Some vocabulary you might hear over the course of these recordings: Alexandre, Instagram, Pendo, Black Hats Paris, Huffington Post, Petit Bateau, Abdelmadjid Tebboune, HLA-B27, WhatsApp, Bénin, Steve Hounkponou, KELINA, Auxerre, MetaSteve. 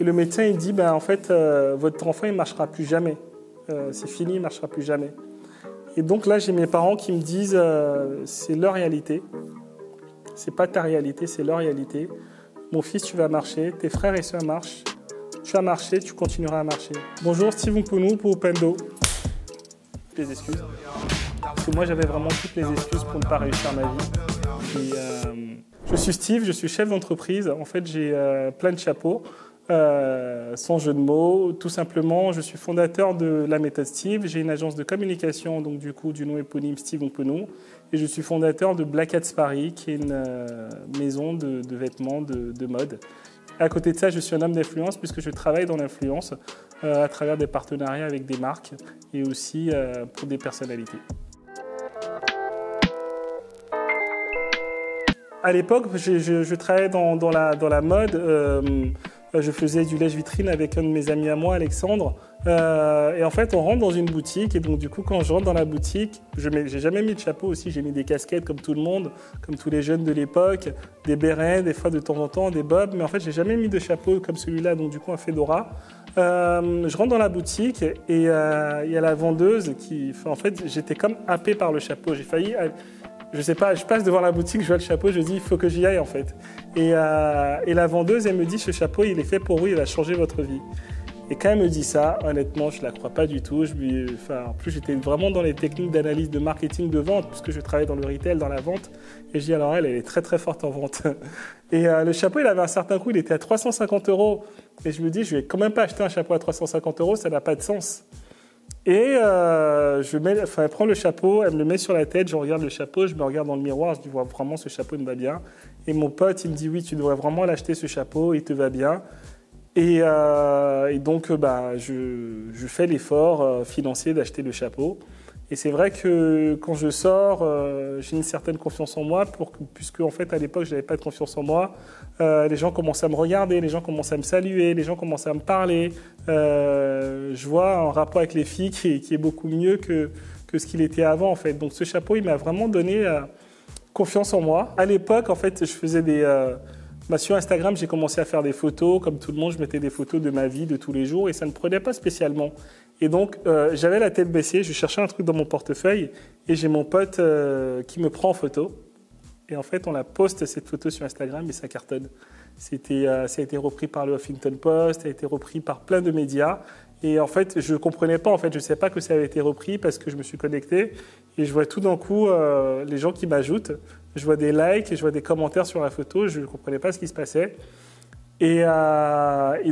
Et le médecin, il dit, ben, en fait, votre enfant, il ne marchera plus jamais. C'est fini, il ne marchera plus jamais. Et donc là, j'ai mes parents qui me disent, c'est leur réalité. C'est pas ta réalité, c'est leur réalité. Mon fils, tu vas marcher, tes frères et sœurs marchent. Tu as marché, tu continueras à marcher. Bonjour, Steve Hounkponou pour Pendo. Toutes les excuses. Parce que moi, j'avais vraiment toutes les excuses pour ne pas réussir ma vie. Et, je suis Steve, je suis chef d'entreprise. En fait, j'ai plein de chapeaux. Sans jeu de mots, tout simplement, je suis fondateur de la MetaSteve. J'ai une agence de communication, donc du coup, du nom éponyme Steve Hounkponou. Et je suis fondateur de Black Hats Paris, qui est une maison de vêtements de mode. À côté de ça, je suis un homme d'influence puisque je travaille dans l'influence à travers des partenariats avec des marques et aussi pour des personnalités. À l'époque, je travaillais dans la mode. Je faisais du lèche-vitrine avec un de mes amis à moi, Alexandre. Et en fait, on rentre dans une boutique. Et donc, du coup, quand je rentre dans la boutique, je n'ai jamais mis de chapeau aussi. J'ai mis des casquettes comme tout le monde, comme tous les jeunes de l'époque, des bérets, des fois de temps en temps, des bobs. Mais en fait, je n'ai jamais mis de chapeau comme celui-là, donc du coup, un fedora. Je rentre dans la boutique et il y a la vendeuse qui... Enfin, en fait, j'étais comme happé par le chapeau. J'ai failli... Je sais pas, je passe devant la boutique, je vois le chapeau, je dis il faut que j'y aille en fait. Et la vendeuse, elle me dit ce chapeau, il est fait pour vous, il va changer votre vie. Et quand elle me dit ça, honnêtement, je la crois pas du tout. En plus, j'étais vraiment dans les techniques d'analyse de marketing de vente, puisque je travaille dans le retail, dans la vente. Et je dis alors elle est très très forte en vente. Et le chapeau, il avait un certain coût, il était à 350 €. Et je me dis, je vais quand même pas acheter un chapeau à 350 €, ça n'a pas de sens. Et elle prend le chapeau, elle me le met sur la tête, je regarde le chapeau, je me regarde dans le miroir, je dis ouais, vraiment ce chapeau me va bien. Et mon pote, il me dit oui, tu devrais vraiment l'acheter ce chapeau, il te va bien. Et donc je fais l'effort financier d'acheter le chapeau. Et c'est vrai que quand je sors, j'ai une certaine confiance en moi, puisque en fait à l'époque je n'avais pas de confiance en moi. Les gens commencent à me regarder, les gens commencent à me saluer, les gens commencent à me parler. Je vois un rapport avec les filles qui est beaucoup mieux que ce qu'il était avant en fait. Donc ce chapeau, il m'a vraiment donné confiance en moi. À l'époque, en fait, je faisais des sur Instagram, j'ai commencé à faire des photos. Comme tout le monde, je mettais des photos de ma vie, de tous les jours, et ça ne prenait pas spécialement. Et donc, j'avais la tête baissée, je cherchais un truc dans mon portefeuille, et j'ai mon pote qui me prend en photo. Et en fait, on la poste, cette photo, sur Instagram, et ça cartonne. Ça a été repris par le Huffington Post, ça a été repris par plein de médias. Et en fait, je ne comprenais pas, en fait, je ne savais pas que ça avait été repris parce que je me suis connecté. Et je vois tout d'un coup les gens qui m'ajoutent. Je vois des likes et je vois des commentaires sur la photo. Je ne comprenais pas ce qui se passait. Et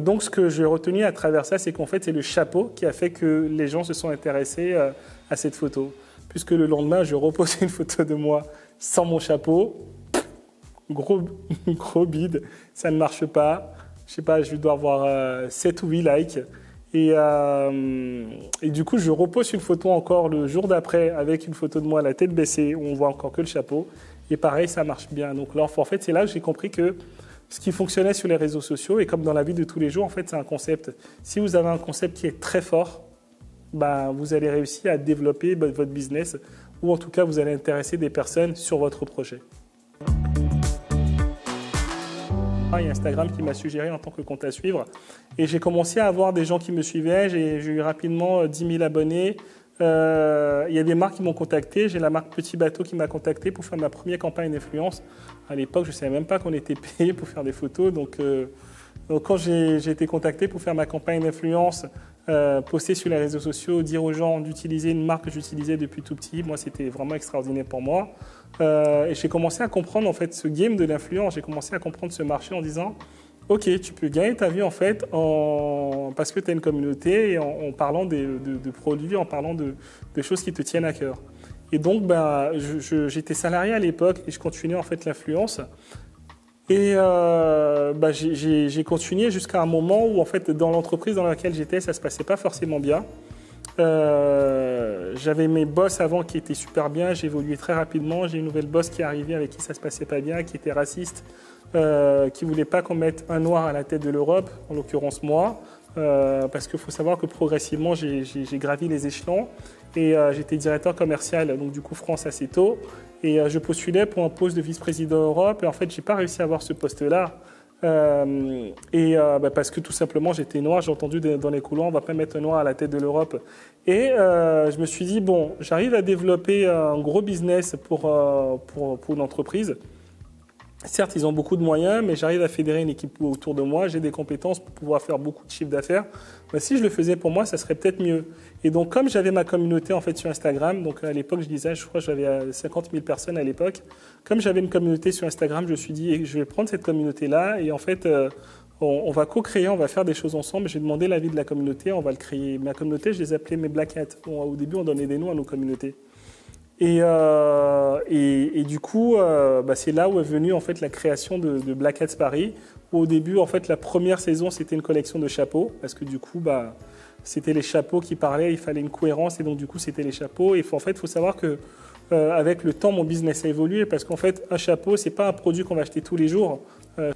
donc, ce que j'ai retenu à travers ça, c'est qu'en fait, c'est le chapeau qui a fait que les gens se sont intéressés à cette photo. Puisque le lendemain, je reposais une photo de moi sans mon chapeau. Gros bide, ça ne marche pas. Je ne sais pas, je dois avoir 7 ou 8 likes. Et du coup, je repose une photo encore le jour d'après avec une photo de moi à la tête baissée où on voit encore que le chapeau. Et pareil, ça marche bien. Donc là, en fait, c'est là que j'ai compris que ce qui fonctionnait sur les réseaux sociaux et comme dans la vie de tous les jours, en fait, c'est un concept. Si vous avez un concept qui est très fort, ben, vous allez réussir à développer votre business ou en tout cas, vous allez intéresser des personnes sur votre projet. Il y a Instagram qui m'a suggéré en tant que compte à suivre. Et j'ai commencé à avoir des gens qui me suivaient. J'ai eu rapidement 10 000 abonnés. Il y a des marques qui m'ont contacté. J'ai la marque Petit Bateau qui m'a contacté pour faire ma première campagne d'influence. À l'époque, je ne savais même pas qu'on était payé pour faire des photos. Donc quand j'ai été contacté pour faire ma campagne d'influence, poster sur les réseaux sociaux, dire aux gens d'utiliser une marque que j'utilisais depuis tout petit, moi, c'était vraiment extraordinaire pour moi. Et j'ai commencé à comprendre en fait ce game de l'influence, j'ai commencé à comprendre ce marché en disant « Ok, tu peux gagner ta vie en fait parce que tu as une communauté et en parlant de produits, en parlant de choses qui te tiennent à cœur. » Et donc, j'étais salarié à l'époque et je continuais en fait l'influence. Et j'ai continué jusqu'à un moment où en fait dans l'entreprise dans laquelle j'étais, ça ne se passait pas forcément bien. J'avais mes boss avant qui étaient super bien, j'évoluais très rapidement, j'ai une nouvelle boss qui est arrivée avec qui ça se passait pas bien, qui était raciste, qui voulait pas qu'on mette un noir à la tête de l'Europe, en l'occurrence moi, parce qu'il faut savoir que progressivement j'ai gravi les échelons et j'étais directeur commercial, donc du coup France assez tôt, et je postulais pour un poste de vice-président Europe et en fait j'ai pas réussi à avoir ce poste-là. Parce que tout simplement j'étais noir, j'ai entendu dans les couloirs on ne va pas mettre un noir à la tête de l'Europe. Et je me suis dit, bon, j'arrive à développer un gros business pour une entreprise. Certes, ils ont beaucoup de moyens, mais j'arrive à fédérer une équipe autour de moi, j'ai des compétences pour pouvoir faire beaucoup de chiffres d'affaires. Ben, si je le faisais pour moi, ça serait peut-être mieux. Et donc, comme j'avais ma communauté en fait sur Instagram, donc à l'époque, je disais, je crois que j'avais 50 000 personnes à l'époque. Comme j'avais une communauté sur Instagram, je me suis dit, je vais prendre cette communauté-là et en fait, on va co-créer, on va faire des choses ensemble. J'ai demandé l'avis de la communauté, on va le créer. Ma communauté, je les appelais mes Black Hats. Au début, on donnait des noms à nos communautés. Et du coup, c'est là où est venue en fait la création de Black Hats Paris. Où au début, en fait, la première saison, c'était une collection de chapeaux parce que du coup, c'était les chapeaux qui parlaient. Il fallait une cohérence et donc du coup, c'était les chapeaux. Et en fait, il faut savoir que avec le temps, mon business a évolué parce qu'en fait, un chapeau, c'est pas un produit qu'on va acheter tous les jours.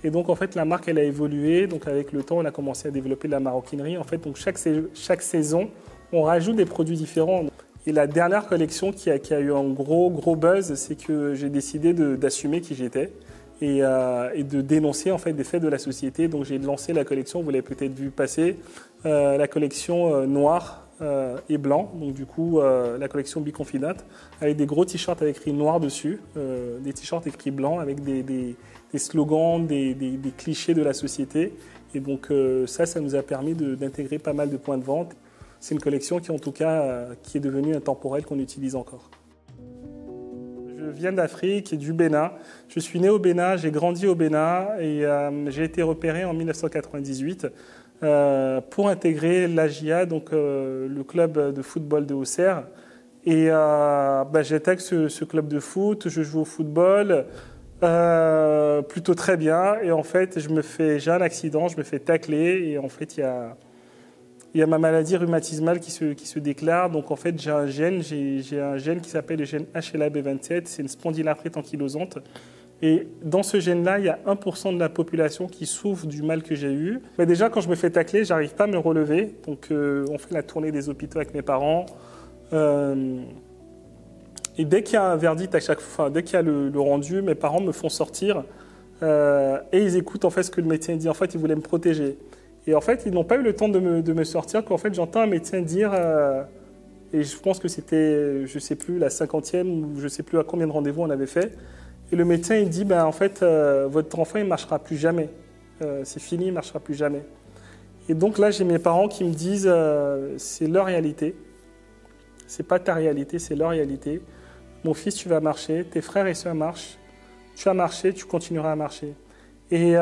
Et donc, en fait, la marque, elle a évolué. Donc, avec le temps, on a commencé à développer de la maroquinerie. En fait, donc chaque saison, on rajoute des produits différents. Et la dernière collection qui a eu un gros buzz, c'est que j'ai décidé d'assumer qui j'étais et de dénoncer en fait des faits de la société. Donc j'ai lancé la collection, vous l'avez peut-être vu passer, la collection noire et blanc, donc du coup la collection biconfidente, avec des gros t-shirts avec écrit noir dessus, des t-shirts écrits blanc avec des slogans, des clichés de la société. Et donc ça nous a permis d'intégrer pas mal de points de vente. C'est une collection qui, en tout cas, qui est devenue intemporelle, qu'on utilise encore. Je viens d'Afrique et du Bénin. Je suis né au Bénin, j'ai grandi au Bénin et j'ai été repéré en 1998 pour intégrer l'AJA, donc le club de football de Auxerre. Et j'attaque ce club de foot, je joue au football plutôt très bien. Et en fait, j'ai un accident, je me fais tacler et en fait, il y a ma maladie rhumatismale qui se déclare. Donc, en fait, j'ai un gène qui s'appelle le gène HLA-B27. C'est une spondylarthrite ankylosante. Et dans ce gène-là, il y a 1% de la population qui souffre du mal que j'ai eu. Mais déjà, quand je me fais tacler, je n'arrive pas à me relever. Donc, on fait la tournée des hôpitaux avec mes parents. Et dès qu'il y a un verdict, dès qu'il y a le rendu, mes parents me font sortir. Et ils écoutent en fait, ce que le médecin dit. En fait, ils voulaient me protéger. Et en fait, ils n'ont pas eu le temps de me sortir, qu'en fait, j'entends un médecin dire, et je pense que c'était, je ne sais plus, la 50e, ou je ne sais plus à combien de rendez-vous on avait fait. Et le médecin, il dit, en fait, votre enfant, il ne marchera plus jamais. C'est fini, il ne marchera plus jamais. Et donc là, j'ai mes parents qui me disent, c'est leur réalité. Ce n'est pas ta réalité, c'est leur réalité. Mon fils, tu vas marcher, tes frères et sœurs marchent. Tu as marché, tu continueras à marcher. Et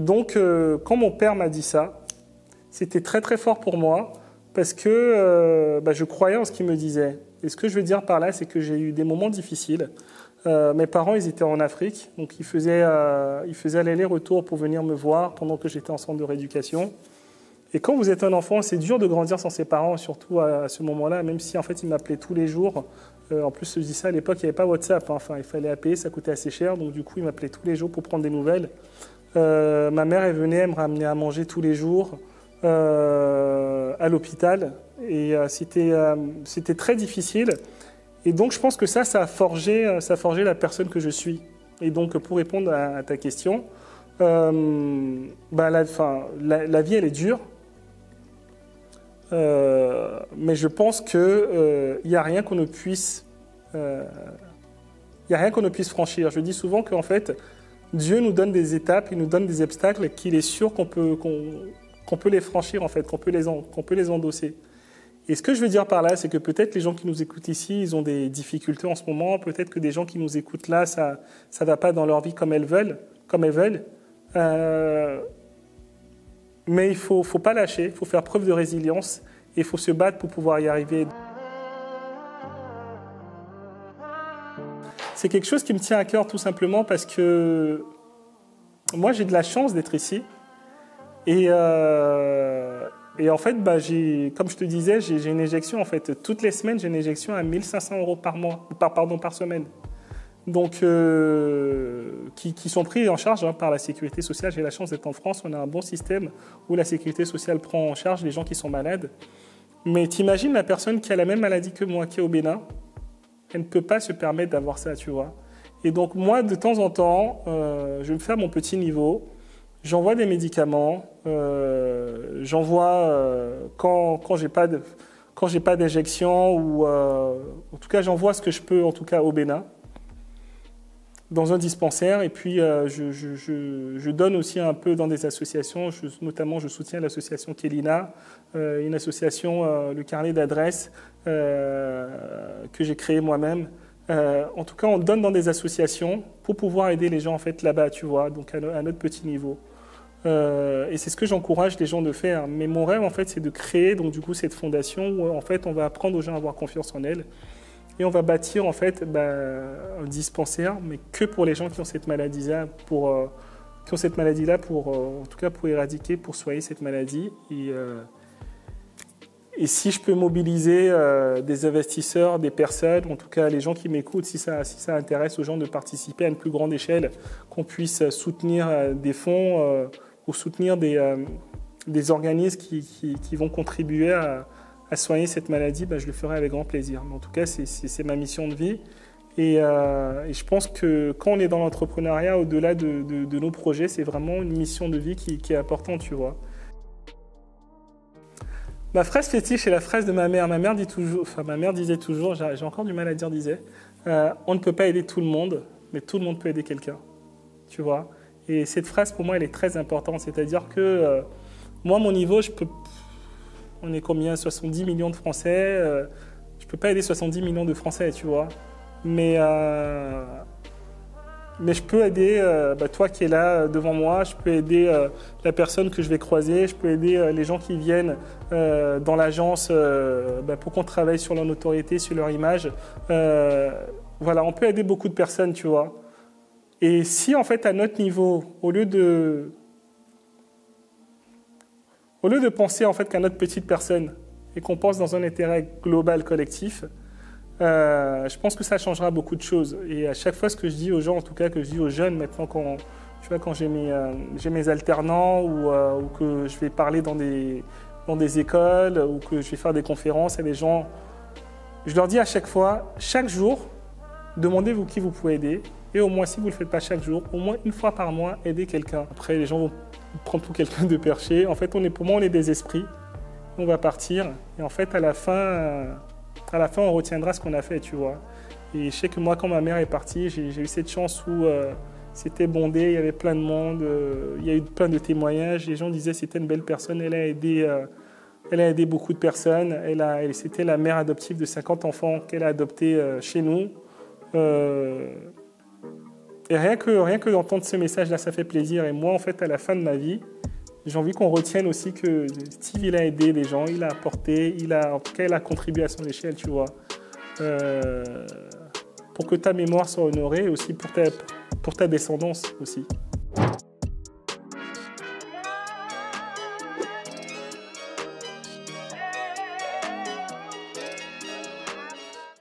donc, quand mon père m'a dit ça, c'était très très fort pour moi parce que je croyais en ce qu'il me disait. Et ce que je veux dire par là, c'est que j'ai eu des moments difficiles. Mes parents, ils étaient en Afrique, donc ils faisaient l'aller-retour pour venir me voir pendant que j'étais en centre de rééducation. Et quand vous êtes un enfant, c'est dur de grandir sans ses parents, surtout à ce moment-là, même si en fait ils m'appelaient tous les jours. En plus, je dis ça, à l'époque, il n'y avait pas WhatsApp. Hein. Enfin, il fallait appeler, ça coûtait assez cher. Donc, du coup, il m'appelait tous les jours pour prendre des nouvelles. Ma mère, elle venait, elle me ramenait à manger tous les jours à l'hôpital. Et c'était très difficile. Et donc, je pense que ça a forgé la personne que je suis. Et donc, pour répondre à ta question, la vie, elle est dure. Mais je pense qu'il n'y a rien qu'on ne puisse franchir. Je dis souvent qu'en fait, Dieu nous donne des étapes, il nous donne des obstacles qu'il est sûr qu'on peut les franchir, en fait, qu'on peut les endosser. Et ce que je veux dire par là, c'est que peut-être les gens qui nous écoutent ici, ils ont des difficultés en ce moment, peut-être que des gens qui nous écoutent là, ça ne va pas dans leur vie comme elles veulent. Mais il ne faut pas lâcher, il faut faire preuve de résilience et il faut se battre pour pouvoir y arriver. C'est quelque chose qui me tient à cœur tout simplement parce que moi j'ai de la chance d'être ici. Et en fait, comme je te disais, j'ai une éjection. En fait, toutes les semaines, j'ai une éjection à 1 500 € par semaine. Donc, qui sont pris en charge par la sécurité sociale. J'ai la chance d'être en France, on a un bon système où la sécurité sociale prend en charge les gens qui sont malades. Mais t'imagines la personne qui a la même maladie que moi, qui est au Bénin, elle ne peut pas se permettre d'avoir ça, tu vois. Et donc moi, de temps en temps, je vais me faire mon petit niveau, j'envoie des médicaments, quand j'ai pas de... Quand j'ai pas d'injection, ou en tout cas j'envoie ce que je peux, en tout cas au Bénin, dans un dispensaire, et puis je donne aussi un peu dans des associations, notamment je soutiens l'association KELINA, une association, le carnet d'adresses que j'ai créé moi-même. En tout cas, on donne dans des associations pour pouvoir aider les gens en fait là-bas, tu vois, donc à notre petit niveau. Et c'est ce que j'encourage les gens de faire. Mais mon rêve, en fait, c'est de créer donc, du coup, cette fondation où, en fait, on va apprendre aux gens à avoir confiance en elles. Et on va bâtir, en fait, un dispensaire, mais que pour les gens qui ont cette maladie-là, en tout cas, pour éradiquer, pour soigner cette maladie. Et si je peux mobiliser des investisseurs, des personnes, en tout cas les gens qui m'écoutent, si ça intéresse aux gens de participer à une plus grande échelle, qu'on puisse soutenir des fonds ou soutenir des organismes qui vont contribuer à soigner cette maladie, ben je le ferai avec grand plaisir. Mais en tout cas, c'est ma mission de vie. Et je pense que quand on est dans l'entrepreneuriat, au-delà de nos projets, c'est vraiment une mission de vie qui est importante, tu vois. Ma phrase fétiche est la phrase de ma mère. Ma mère disait toujours, j'ai encore du mal à dire disait, on ne peut pas aider tout le monde, mais tout le monde peut aider quelqu'un. Tu vois? Et cette phrase, pour moi, elle est très importante. C'est-à-dire que moi, mon niveau, on est combien? 70 millions de Français. Je ne peux pas aider 70 millions de Français, tu vois? Mais je peux aider toi qui es là devant moi, je peux aider la personne que je vais croiser, je peux aider les gens qui viennent dans l'agence pour qu'on travaille sur leur notoriété, sur leur image. Voilà, on peut aider beaucoup de personnes, tu vois. Et si en fait à notre niveau, au lieu de penser en fait qu'à notre petite personne et qu'on pense dans un intérêt global collectif, je pense que ça changera beaucoup de choses. Et à chaque fois, ce que je dis aux gens, en tout cas que je dis aux jeunes maintenant, quand j'ai mes alternants ou que je vais parler dans des écoles ou que je vais faire des conférences à des gens, je leur dis à chaque fois, chaque jour, demandez-vous qui vous pouvez aider. Et au moins, si vous ne le faites pas chaque jour, au moins une fois par mois, aidez quelqu'un. Après, les gens vont prendre pour quelqu'un de perché. En fait, pour moi, on est des esprits. On va partir. Et en fait, à la fin, on retiendra ce qu'on a fait, tu vois. Et je sais que moi, quand ma mère est partie, j'ai eu cette chance où c'était bondé, il y avait plein de monde, il y a eu plein de témoignages. Les gens disaient que c'était une belle personne, elle a aidé beaucoup de personnes. C'était la mère adoptive de 50 enfants qu'elle a adoptés chez nous. Et rien que d'entendre ce message-là, ça fait plaisir. Et moi, en fait, à la fin de ma vie, j'ai envie qu'on retienne aussi que Steve, il a aidé les gens, il a apporté, en tout cas, il a contribué à son échelle, tu vois. Pour que ta mémoire soit honorée, aussi pour ta descendance aussi.